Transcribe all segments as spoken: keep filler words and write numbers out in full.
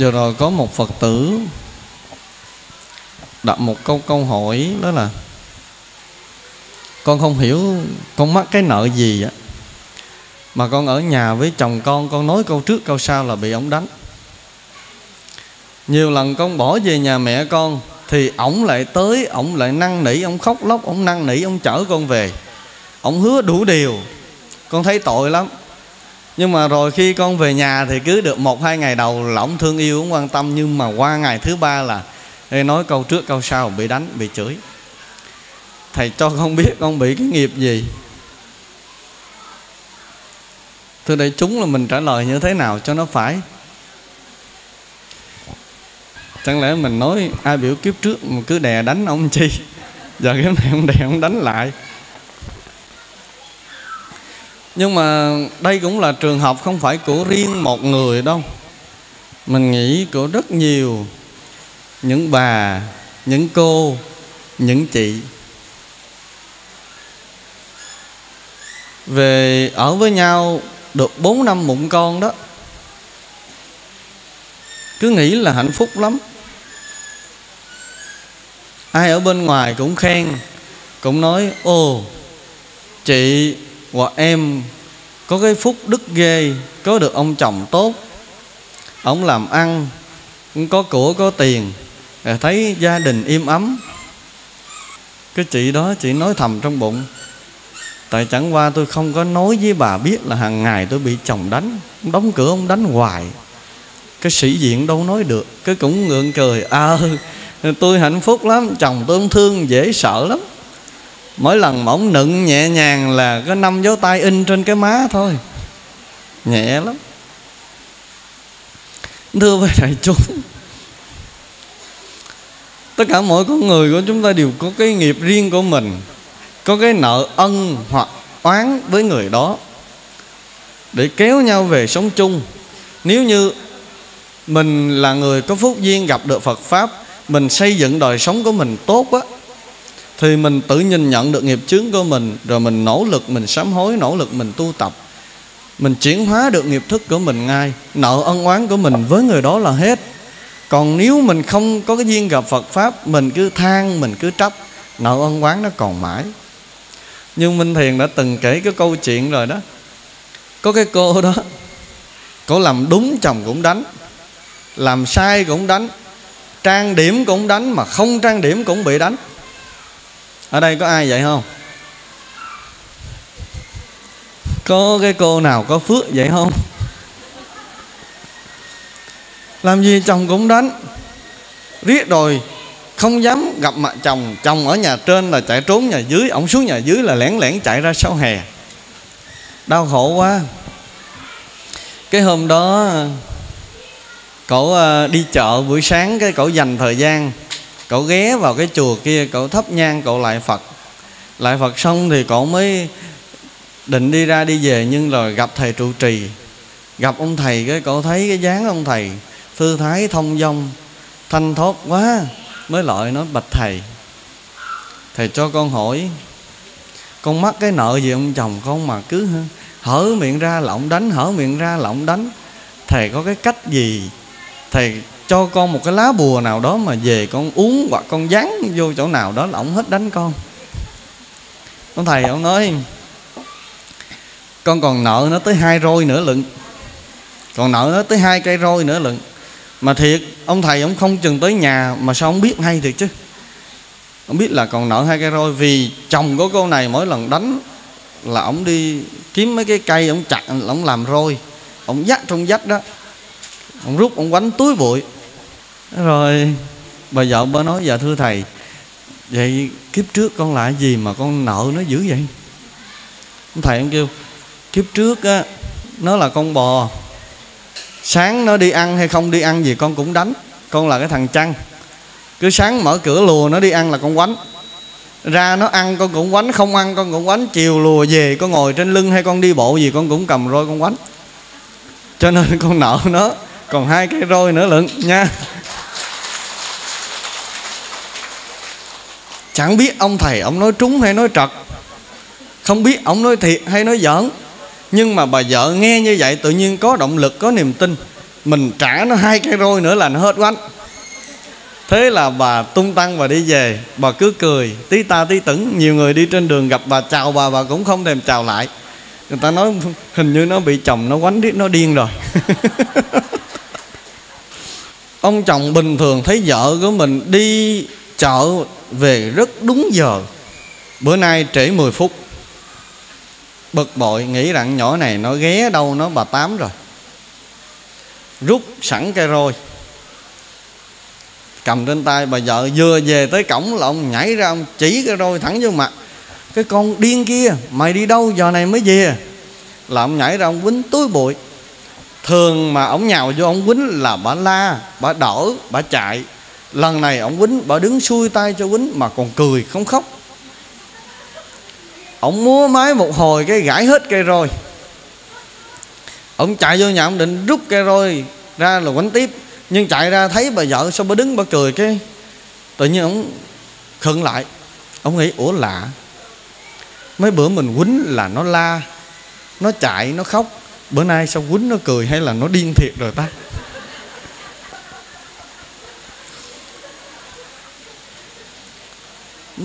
Vừa rồi có một Phật tử đặt một câu câu hỏi, đó là con không hiểu con mắc cái nợ gì vậy, mà con ở nhà với chồng con, con nói câu trước câu sau là bị ổng đánh. Nhiều lần con bỏ về nhà mẹ con thì ổng lại tới, ổng lại năn nỉ, ổng khóc lóc, ổng năn nỉ, ổng chở con về, ổng hứa đủ điều, con thấy tội lắm. Nhưng mà rồi khi con về nhà thì cứ được một hai ngày đầu là ổng thương yêu, ổng quan tâm, nhưng mà qua ngày thứ ba là nói câu trước câu sau bị đánh, bị chửi. Thầy cho con biết con bị cái nghiệp gì? Thưa đại chúng, là mình trả lời như thế nào cho nó phải? Chẳng lẽ mình nói ai biểu kiếp trước mà cứ đè đánh ông chi, giờ kiếp này ông đè ông đánh lại. Nhưng mà đây cũng là trường hợp không phải của riêng một người đâu. Mình nghĩ của rất nhiều những bà, những cô, những chị. Về ở với nhau được bốn năm bụng con đó, cứ nghĩ là hạnh phúc lắm. Ai ở bên ngoài cũng khen, cũng nói ô chị hoặc em có cái phúc đức ghê, có được ông chồng tốt, ông làm ăn cũng có của có tiền, thấy gia đình im ấm. Cái chị đó chị nói thầm trong bụng, tại chẳng qua tôi không có nói với bà biết là hàng ngày tôi bị chồng đánh, ông đóng cửa ông đánh hoài, cái sĩ diện đâu nói được. Cái cũng ngượng cười, à tôi hạnh phúc lắm, chồng tôi không thương, dễ sợ lắm. Mỗi lần mà ông nựng nhẹ nhàng là có năm dấu tay in trên cái má thôi, nhẹ lắm. Thưa với đại chúng, tất cả mỗi con người của chúng ta đều có cái nghiệp riêng của mình, có cái nợ ân hoặc oán với người đó, để kéo nhau về sống chung. Nếu như mình là người có phúc duyên gặp được Phật Pháp, mình xây dựng đời sống của mình tốt á, thì mình tự nhìn nhận được nghiệp chướng của mình, rồi mình nỗ lực mình sám hối, nỗ lực mình tu tập, mình chuyển hóa được nghiệp thức của mình ngay. Nợ ân oán của mình với người đó là hết. Còn nếu mình không có cái duyên gặp Phật Pháp, mình cứ than, mình cứ trách, nợ ân oán nó còn mãi. Nhưng Minh Thiền đã từng kể cái câu chuyện rồi đó. Có cái cô đó, cô làm đúng chồng cũng đánh, làm sai cũng đánh, trang điểm cũng đánh, mà không trang điểm cũng bị đánh. Ở đây có ai vậy không? Có cái cô nào có phước vậy không? Làm gì chồng cũng đánh, riết rồi không dám gặp mặt chồng. Chồng ở nhà trên là chạy trốn nhà dưới, ổng xuống nhà dưới là lẻn lẻn chạy ra sau hè. Đau khổ quá. Cái hôm đó cậu đi chợ buổi sáng, cái cậu dành thời gian, cậu ghé vào cái chùa kia, cậu thắp nhang, cậu lại Phật. Lại Phật xong thì cậu mới định đi ra đi về, nhưng rồi gặp thầy trụ trì. Gặp ông thầy cái cậu thấy cái dáng ông thầy thư thái thông dong, thanh thoát quá. Mới lại nói bạch thầy, thầy cho con hỏi, con mắc cái nợ gì ông chồng con mà cứ hở miệng ra lọng đánh, hở miệng ra lọng đánh. Thầy có cái cách gì, thầy cho con một cái lá bùa nào đó mà về con uống, hoặc con dán vô chỗ nào đó là ổng hết đánh con. Ông thầy ông nói, con còn nợ nó tới hai roi nữa lận, còn nợ nó tới hai cây roi nữa lận. Mà thiệt, ông thầy ông không chừng tới nhà mà sao ông biết hay thiệt chứ. Ông biết là còn nợ hai cây roi, vì chồng của cô này mỗi lần đánh là ông đi kiếm mấy cái cây, ông chặt, ông làm roi, ông dắt trong dách đó, ông rút, ông quánh túi bụi. Rồi bà vợ bà nói, dạ thưa thầy, vậy kiếp trước con là gì mà con nợ nó dữ vậy? Ông thầy ông kêu, kiếp trước á, nó là con bò, sáng nó đi ăn hay không đi ăn gì con cũng đánh. Con là cái thằng chăn, cứ sáng mở cửa lùa nó đi ăn là con quánh, ra nó ăn con cũng quánh, không ăn con cũng quánh, chiều lùa về con ngồi trên lưng hay con đi bộ gì con cũng cầm roi con quánh. Cho nên con nợ nó còn hai cái roi nữa lận nha. Chẳng biết ông thầy ông nói trúng hay nói trật, không biết ông nói thiệt hay nói giỡn. Nhưng mà bà vợ nghe như vậy tự nhiên có động lực, có niềm tin. mình trả nó hai cây roi nữa là nó hết oánh. Thế là bà tung tăng và đi về. Bà cứ cười tí ta tí tửng. Nhiều người đi trên đường gặp bà chào bà, bà cũng không thèm chào lại. Người ta nói hình như nó bị chồng nó quánh điếc, nó điên rồi. Ông chồng bình thường thấy vợ của mình đi chợ về rất đúng giờ, bữa nay trễ mười phút. Bực bội nghĩ rằng nhỏ này nó ghé đâu nó bà tám rồi, rút sẵn cây roi cầm trên tay. Bà vợ vừa về tới cổng là ông nhảy ra, ông chỉ cây roi thẳng vô mặt. Cái con điên kia, mày đi đâu giờ này mới về? Là ông nhảy ra ông quýnh túi bụi. Thường mà ông nhào vô ông quýnh là bà la, bà đỡ, bà chạy. Lần này ông quýnh, bà đứng xuôi tay cho quýnh mà còn cười không khóc. Ông múa máy một hồi cái gãi hết cây roi. Ông chạy vô nhà ông định rút cây roi ra là quánh tiếp. Nhưng chạy ra thấy bà vợ sao bà đứng bà cười cái tự nhiên ông khựng lại. Ông nghĩ ủa lạ, mấy bữa mình quýnh là nó la, nó chạy, nó khóc, bữa nay sao quýnh nó cười, hay là nó điên thiệt rồi ta?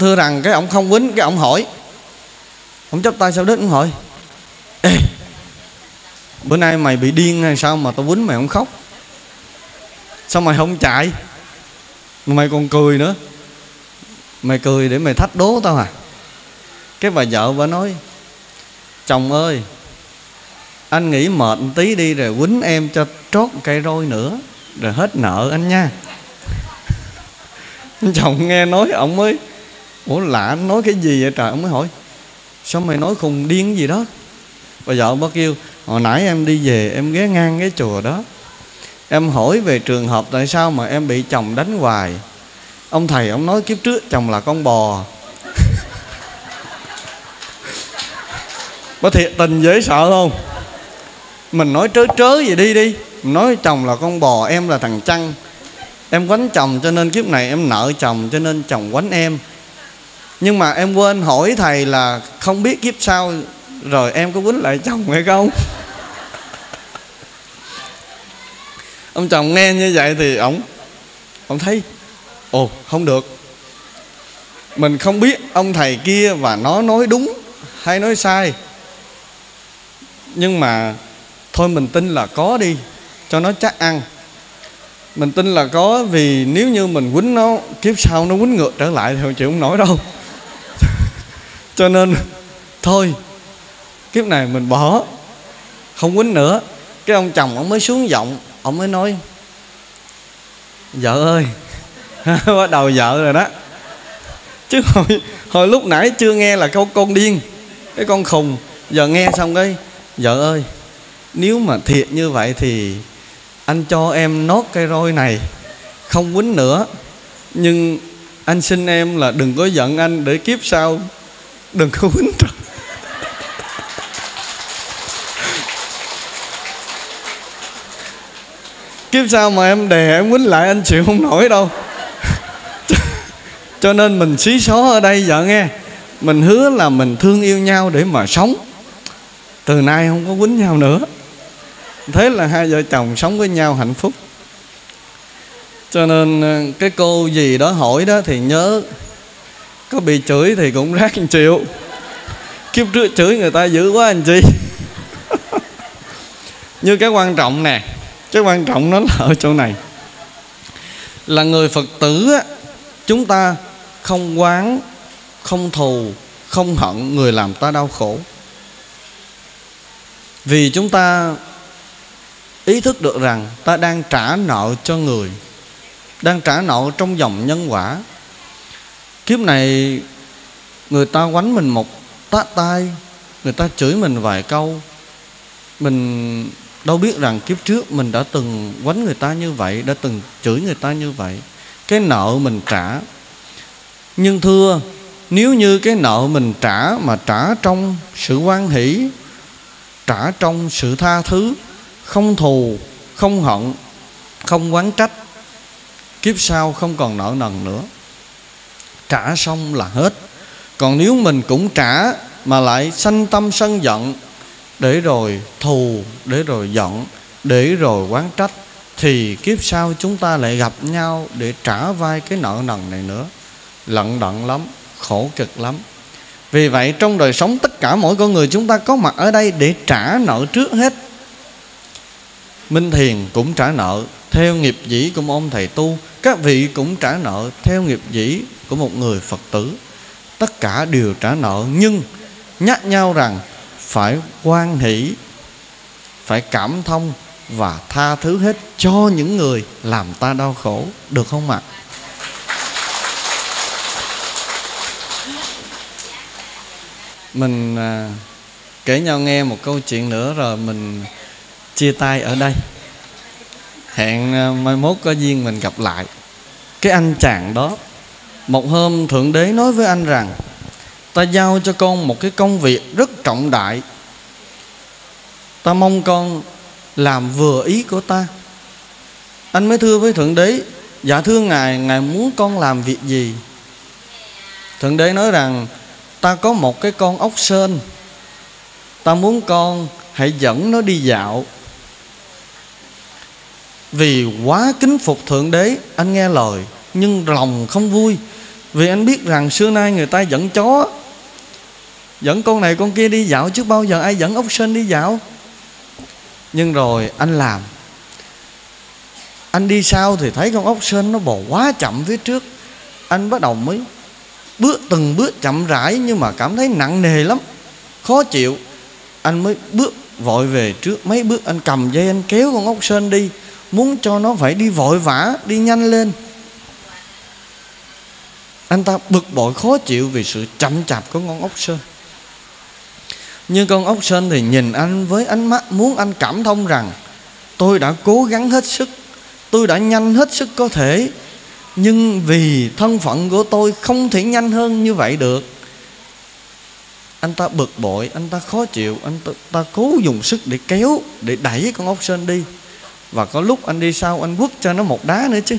Thưa rằng cái ông không quýnh, cái ông hỏi. Ông chắp tay sau đó ông hỏi: Ê, bữa nay mày bị điên hay sao mà tao quýnh mày không khóc? Sao mày không chạy mà mày còn cười nữa? Mày cười để mày thách đố tao à? Cái bà vợ bà nói: Chồng ơi, anh nghỉ mệt một tí đi rồi quýnh em cho trót cây roi nữa rồi hết nợ anh nha. Chồng nghe nói ông mới ủa lạ, anh nói cái gì vậy trời? Ông mới hỏi: Sao mày nói khùng điên gì đó? Bà vợ bà kêu: Hồi nãy em đi về em ghé ngang cái chùa đó, em hỏi về trường hợp tại sao mà em bị chồng đánh hoài. Ông thầy ông nói kiếp trước chồng là con bò. Bà thiệt tình dễ sợ không? Mình nói trớ trớ gì đi đi, mình nói chồng là con bò, em là thằng chăn, em quánh chồng cho nên kiếp này em nợ chồng cho nên chồng quánh em. Nhưng mà em quên hỏi thầy là không biết kiếp sau rồi em có quýnh lại chồng hay không. Ông chồng nghe như vậy thì ổng Ông thấy ồ không được, mình không biết ông thầy kia và nó nói đúng hay nói sai, nhưng mà thôi mình tin là có đi cho nó chắc ăn. Mình tin là có, vì nếu như mình quýnh nó kiếp sau nó quýnh ngược trở lại thì không chịu không nổi đâu. Cho nên thôi kiếp này mình bỏ, không quýnh nữa. Cái ông chồng ông mới xuống giọng, ông mới nói: Vợ ơi, bắt đầu vợ rồi đó. Chứ hồi, hồi lúc nãy chưa nghe là câu con điên, cái con khùng, giờ nghe xong cái vợ ơi, nếu mà thiệt như vậy thì anh cho em nốt cây roi này, không quýnh nữa. Nhưng anh xin em là đừng có giận anh, để kiếp sau đừng có quýnh. Kiếp sau mà em đè em quýnh lại anh chịu không nổi đâu. Cho nên mình xí xó ở đây vợ nghe, mình hứa là mình thương yêu nhau để mà sống, từ nay không có quýnh nhau nữa. Thế là hai vợ chồng sống với nhau hạnh phúc. Cho nên cái cô gì đó hỏi đó thì nhớ, có bị chửi thì cũng ráng chịu. Kiếp trước chửi người ta dữ quá anh chị. Như cái quan trọng nè, cái quan trọng nó là ở chỗ này, là người Phật tử á, chúng ta không oán, không thù, không hận người làm ta đau khổ. Vì chúng ta ý thức được rằng ta đang trả nợ cho người, đang trả nợ trong dòng nhân quả. Kiếp này người ta quánh mình một tát tay, người ta chửi mình vài câu, mình đâu biết rằng kiếp trước mình đã từng quánh người ta như vậy, đã từng chửi người ta như vậy. Cái nợ mình trả. Nhưng thưa, nếu như cái nợ mình trả mà trả trong sự hoan hỷ, trả trong sự tha thứ, không thù, không hận, không oán trách, kiếp sau không còn nợ nần nữa. Trả xong là hết. Còn nếu mình cũng trả mà lại sanh tâm sân giận, để rồi thù, để rồi giận, để rồi oán trách, thì kiếp sau chúng ta lại gặp nhau để trả vai cái nợ nần này nữa. Lận đận lắm, khổ cực lắm. Vì vậy trong đời sống tất cả mỗi con người chúng ta có mặt ở đây để trả nợ trước hết. Minh Thiền cũng trả nợ theo nghiệp dĩ của ông thầy tu, các vị cũng trả nợ theo nghiệp dĩ của một người Phật tử. Tất cả đều trả nợ, nhưng nhắc nhau rằng phải hoan hỷ, phải cảm thông và tha thứ hết cho những người làm ta đau khổ, được không ạ? À? Mình à, kể nhau nghe một câu chuyện nữa rồi mình chia tay ở đây. Hẹn à, mai mốt có duyên mình gặp lại. Cái anh chàng đó, một hôm Thượng Đế nói với anh rằng ta giao cho con một cái công việc rất trọng đại, ta mong con làm vừa ý của ta. Anh mới thưa với Thượng Đế, dạ thưa Ngài, Ngài muốn con làm việc gì? Thượng Đế nói rằng ta có một cái con ốc sên, ta muốn con hãy dẫn nó đi dạo. Vì quá kính phục Thượng Đế, anh nghe lời nhưng lòng không vui. Vì anh biết rằng xưa nay người ta dẫn chó, dẫn con này con kia đi dạo, chứ bao giờ ai dẫn ốc sên đi dạo. Nhưng rồi anh làm, anh đi sau thì thấy con ốc sên nó bò quá chậm phía trước. Anh bắt đầu mới bước từng bước chậm rãi, nhưng mà cảm thấy nặng nề lắm, khó chịu. Anh mới bước vội về trước mấy bước, anh cầm dây anh kéo con ốc sên đi, muốn cho nó phải đi vội vã, đi nhanh lên. Anh ta bực bội khó chịu vì sự chậm chạp của con ốc sên. Nhưng con ốc sên thì nhìn anh với ánh mắt muốn anh cảm thông rằng tôi đã cố gắng hết sức, tôi đã nhanh hết sức có thể, nhưng vì thân phận của tôi không thể nhanh hơn như vậy được. Anh ta bực bội, anh ta khó chịu, anh ta, ta cố dùng sức để kéo, để đẩy con ốc sên đi. Và có lúc anh đi sau anh quất cho nó một đá nữa chứ.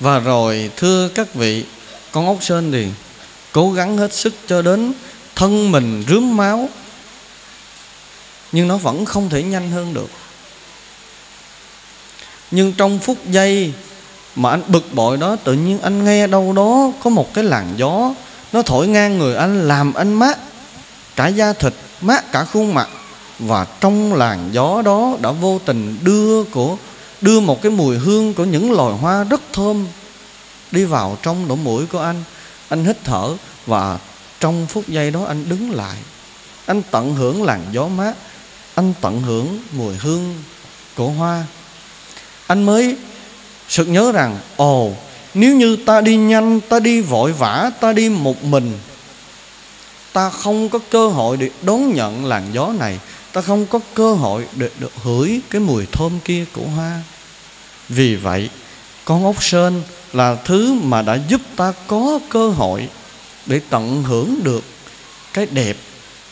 Và rồi thưa các vị, con ốc sên thì cố gắng hết sức cho đến thân mình rướm máu, nhưng nó vẫn không thể nhanh hơn được. Nhưng trong phút giây mà anh bực bội đó, tự nhiên anh nghe đâu đó có một cái làn gió, nó thổi ngang người anh, làm anh mát cả da thịt, mát cả khuôn mặt. Và trong làn gió đó đã vô tình đưa của Đưa một cái mùi hương của những loài hoa rất thơm đi vào trong lỗ mũi của anh. Anh hít thở, và trong phút giây đó anh đứng lại, anh tận hưởng làn gió mát, anh tận hưởng mùi hương của hoa. Anh mới sực nhớ rằng ồ, nếu như ta đi nhanh, ta đi vội vã, ta đi một mình, ta không có cơ hội để đón nhận làn gió này, ta không có cơ hội để được hửi cái mùi thơm kia của hoa. Vì vậy con ốc sên là thứ mà đã giúp ta có cơ hội để tận hưởng được cái đẹp,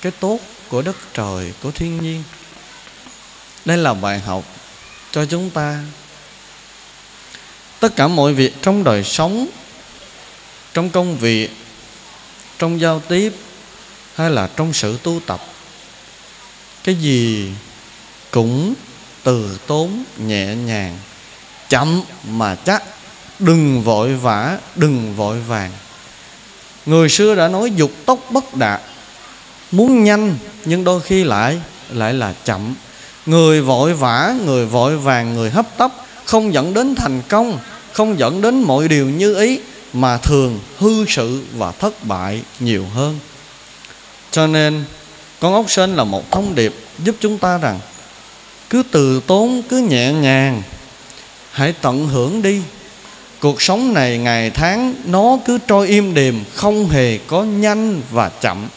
cái tốt của đất trời, của thiên nhiên. Đây là bài học cho chúng ta. Tất cả mọi việc trong đời sống, trong công việc, trong giao tiếp, hay là trong sự tu tập, cái gì cũng từ tốn, nhẹ nhàng, chậm mà chắc. Đừng vội vã, đừng vội vàng. Người xưa đã nói dục tốc bất đạt, muốn nhanh nhưng đôi khi lại lại là chậm. Người vội vã, người vội vàng, người hấp tấp không dẫn đến thành công, không dẫn đến mọi điều như ý, mà thường hư sự và thất bại nhiều hơn. Cho nên con ốc sên là một thông điệp giúp chúng ta rằng cứ từ tốn, cứ nhẹ nhàng, hãy tận hưởng đi. Cuộc sống này, ngày tháng nó cứ trôi im đềm, không hề có nhanh và chậm.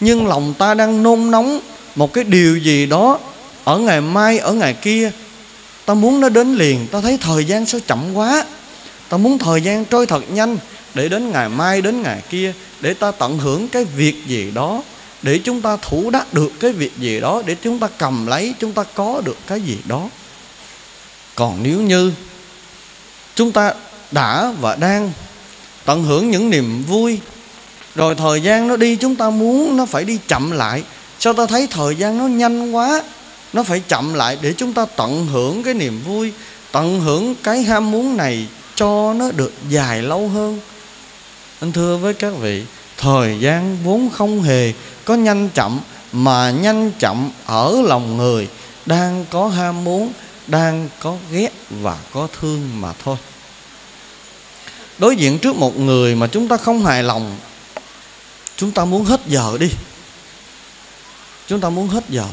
Nhưng lòng ta đang nôn nóng một cái điều gì đó, ở ngày mai, ở ngày kia, ta muốn nó đến liền. Ta thấy thời gian sao chậm quá, ta muốn thời gian trôi thật nhanh, để đến ngày mai, đến ngày kia, để ta tận hưởng cái việc gì đó, để chúng ta thủ đắc được cái việc gì đó, để chúng ta cầm lấy, chúng ta có được cái gì đó. Còn nếu như chúng ta đã và đang tận hưởng những niềm vui, rồi thời gian nó đi, chúng ta muốn nó phải đi chậm lại. Sao ta thấy thời gian nó nhanh quá, nó phải chậm lại để chúng ta tận hưởng cái niềm vui, tận hưởng cái ham muốn này cho nó được dài lâu hơn. Anh thưa với các vị, thời gian vốn không hề có nhanh chậm, mà nhanh chậm ở lòng người đang có ham muốn, đang có ghét và có thương mà thôi. Đối diện trước một người mà chúng ta không hài lòng, chúng ta muốn hết giờ đi, chúng ta muốn hết giờ.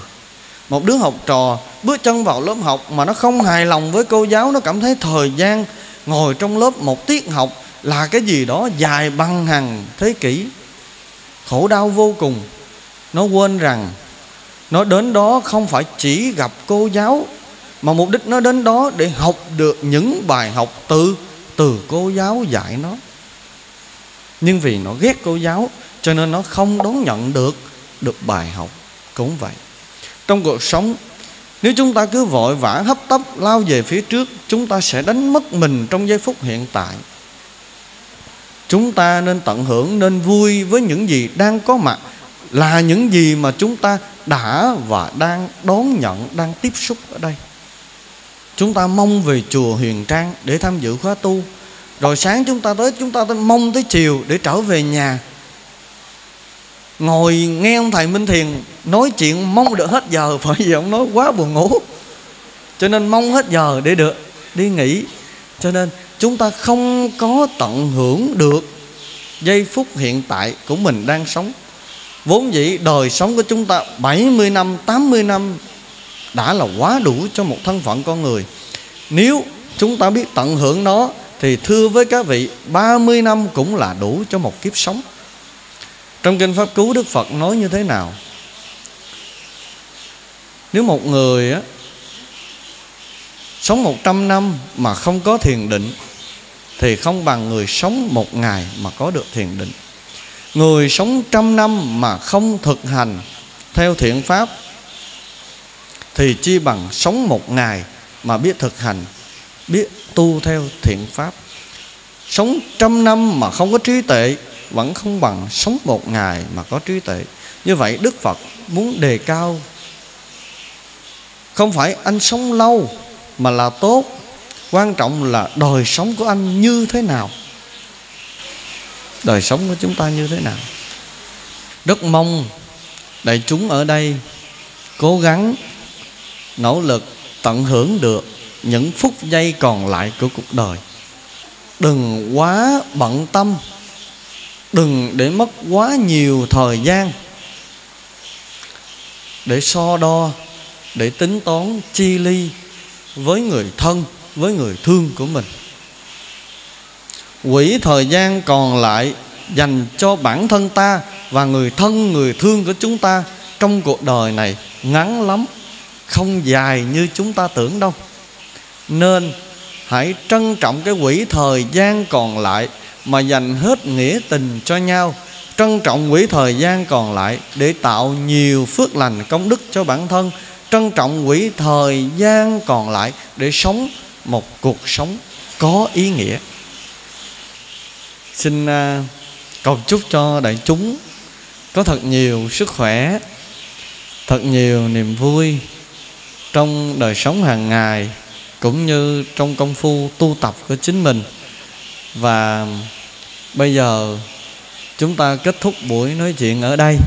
Một đứa học trò bước chân vào lớp học mà nó không hài lòng với cô giáo, nó cảm thấy thời gian ngồi trong lớp một tiết học là cái gì đó dài bằng hàng thế kỷ, khổ đau vô cùng. Nó quên rằng nó đến đó không phải chỉ gặp cô giáo, mà mục đích nó đến đó để học được những bài học từ từ cô giáo dạy nó. Nhưng vì nó ghét cô giáo cho nên nó không đón nhận được được bài học. Cũng vậy, trong cuộc sống, nếu chúng ta cứ vội vã hấp tấp lao về phía trước, chúng ta sẽ đánh mất mình trong giây phút hiện tại. Chúng ta nên tận hưởng, nên vui với những gì đang có mặt, là những gì mà chúng ta đã và đang đón nhận, đang tiếp xúc ở đây. Chúng ta mong về chùa Huyền Trang để tham dự khóa tu, rồi sáng chúng ta tới, chúng ta tới mong tới chiều để trở về nhà, ngồi nghe ông thầy Minh Thiền nói chuyện mong được hết giờ. Bởi vì ông nói quá buồn ngủ, cho nên mong hết giờ để được đi nghỉ. Cho nên chúng ta không có tận hưởng được giây phút hiện tại của mình đang sống. Vốn dĩ đời sống của chúng ta bảy mươi năm, tám mươi năm đã là quá đủ cho một thân phận con người. Nếu chúng ta biết tận hưởng nó thì thưa với các vị, ba mươi năm cũng là đủ cho một kiếp sống. Trong Kinh Pháp Cứu, Đức Phật nói như thế nào? Nếu một người á, sống một trăm năm mà không có thiền định thì không bằng người sống một ngày mà có được thiền định. Người sống trăm năm mà không thực hành theo thiện pháp thì chi bằng sống một ngày mà biết thực hành, biết tu theo thiện pháp. Sống trăm năm mà không có trí tuệ vẫn không bằng sống một ngày mà có trí tuệ. Như vậy Đức Phật muốn đề cao, không phải anh sống lâu mà là tốt, quan trọng là đời sống của anh như thế nào. Đời sống của chúng ta như thế nào? Rất mong đại chúng ở đây cố gắng nỗ lực tận hưởng được những phút giây còn lại của cuộc đời. Đừng quá bận tâm, đừng để mất quá nhiều thời gian để so đo, để tính toán chi ly với người thân, với người thương của mình. Quỹ thời gian còn lại dành cho bản thân ta và người thân, người thương của chúng ta trong cuộc đời này ngắn lắm, không dài như chúng ta tưởng đâu. Nên hãy trân trọng cái quỹ thời gian còn lại mà dành hết nghĩa tình cho nhau, trân trọng quỹ thời gian còn lại để tạo nhiều phước lành công đức cho bản thân, trân trọng quỹ thời gian còn lại để sống một cuộc sống có ý nghĩa. Xin cầu chúc cho đại chúng có thật nhiều sức khỏe, thật nhiều niềm vui trong đời sống hàng ngày cũng như trong công phu tu tập của chính mình. Và bây giờ chúng ta kết thúc buổi nói chuyện ở đây.